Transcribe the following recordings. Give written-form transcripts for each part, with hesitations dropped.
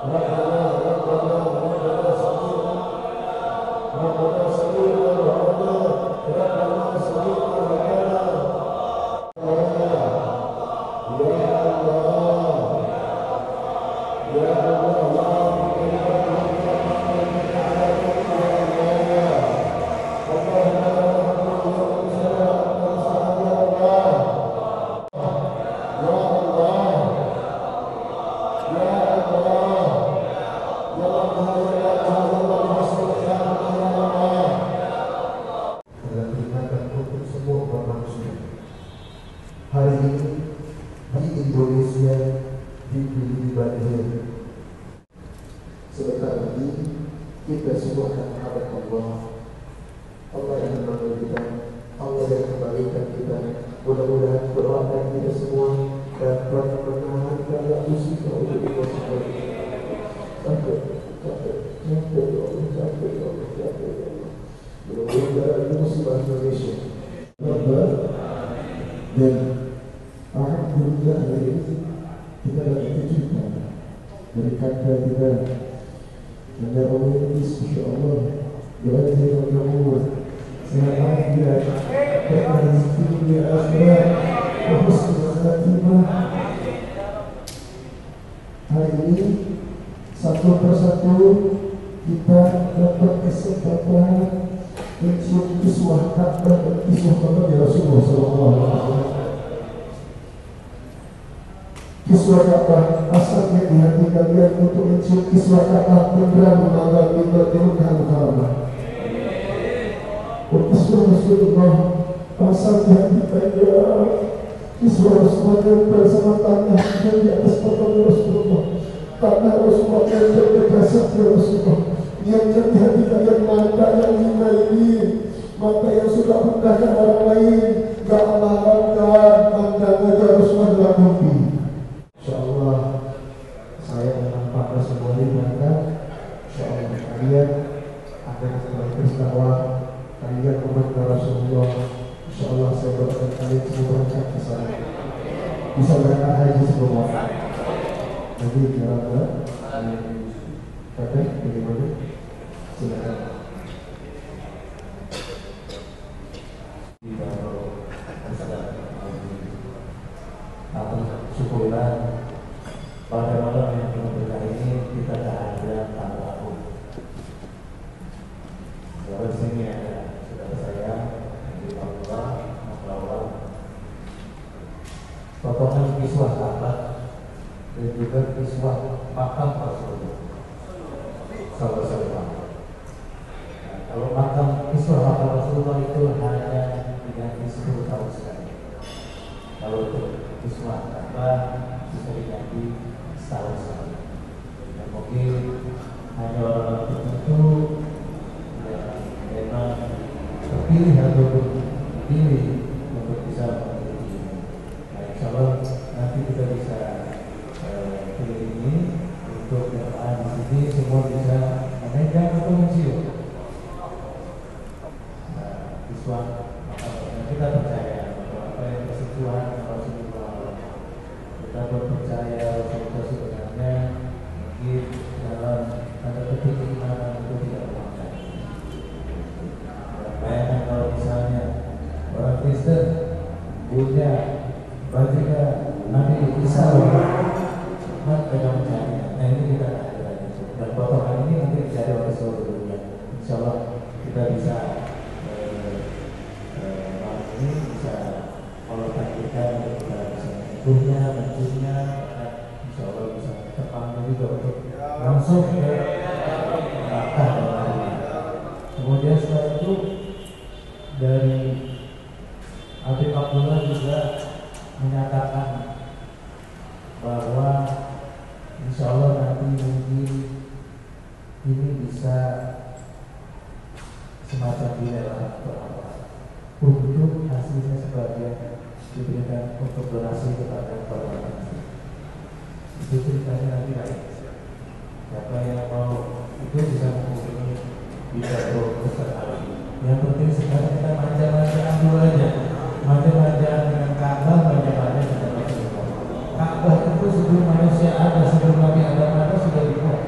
Kaabah itu sebelum manusia ada, sebelum Nabi ada, sudah dibuat.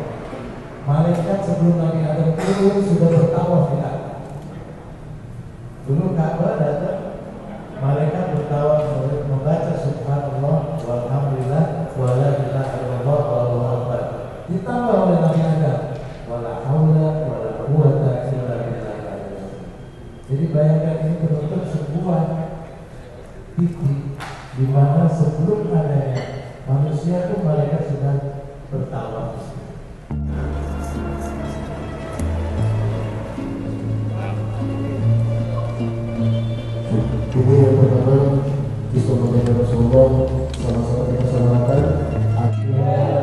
sebelum Nabi Adam itu sudah bertawaf di Kaabah. Dulu Kaabah datang malaikat bertawaf membaca subhanallah walhamdulillah wala ilaha illallah wallahu akbar. Ditambah oleh Nabi Adam wala haula wala quwwata illa billah. Jadi bayangkan ini terbentuk sebuah titik di mana sebelum adanya manusia itu malaikat sudah bertawaf. Jadi yang pertama bisa mendengar Rasulullah, sama-sama kita salawatan. Yeah.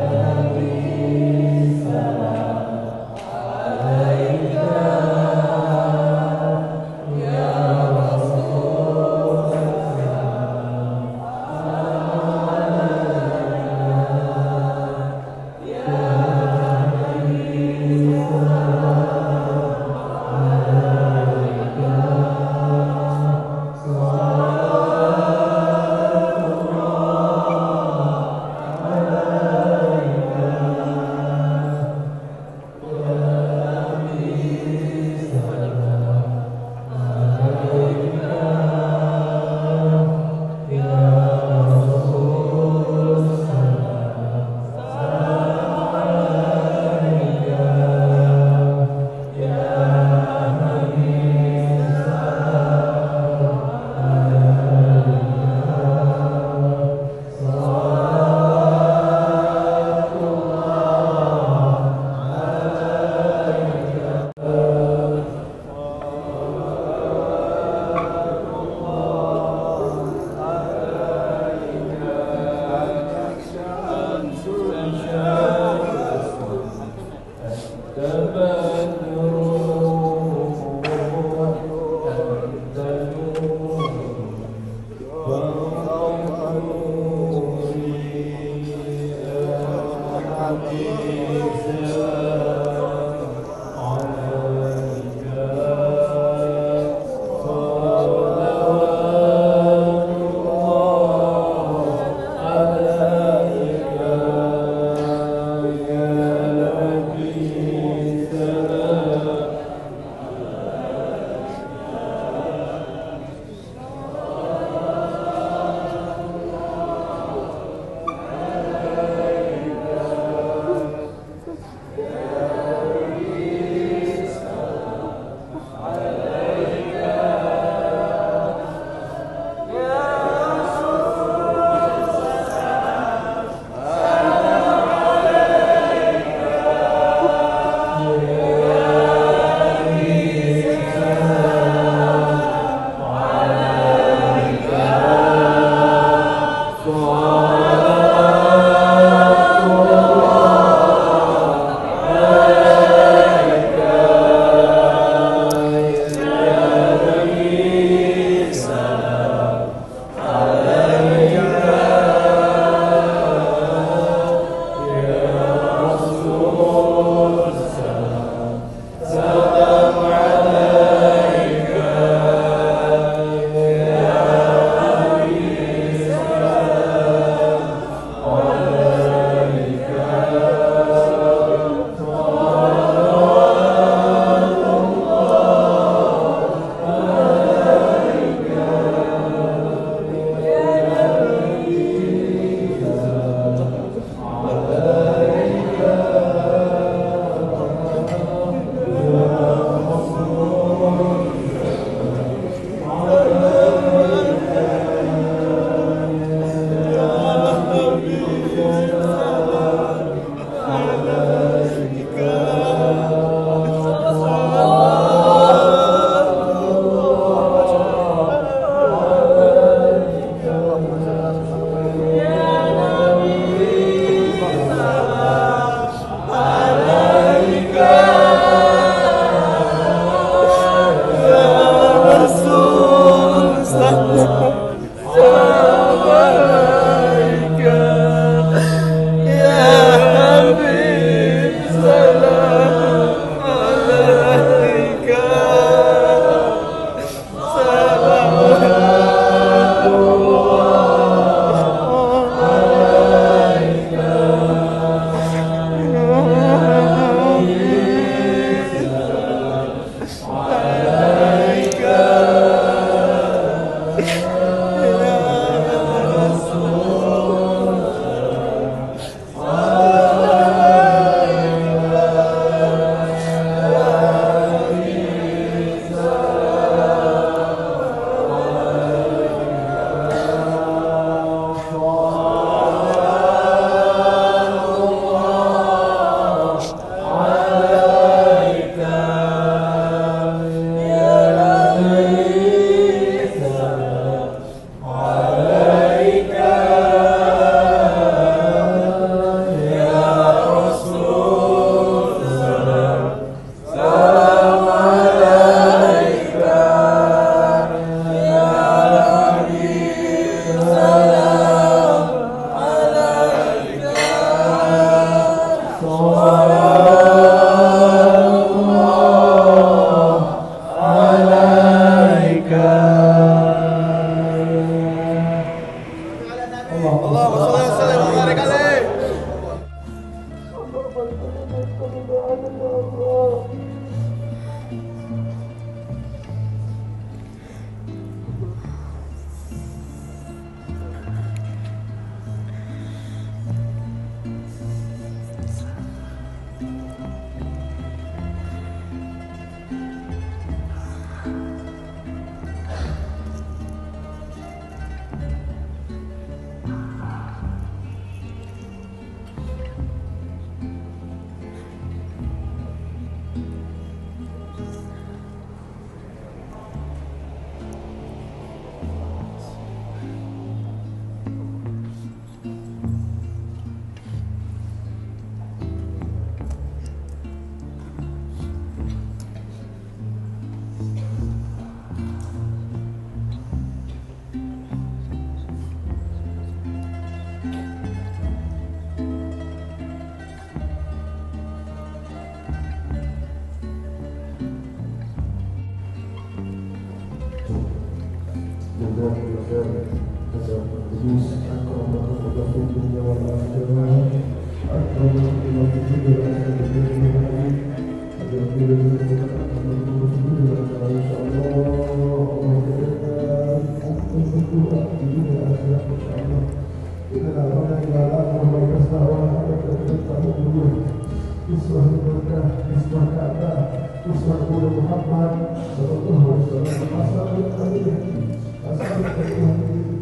Assalamualaikum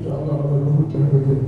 warahmatullahi wabarakatuh.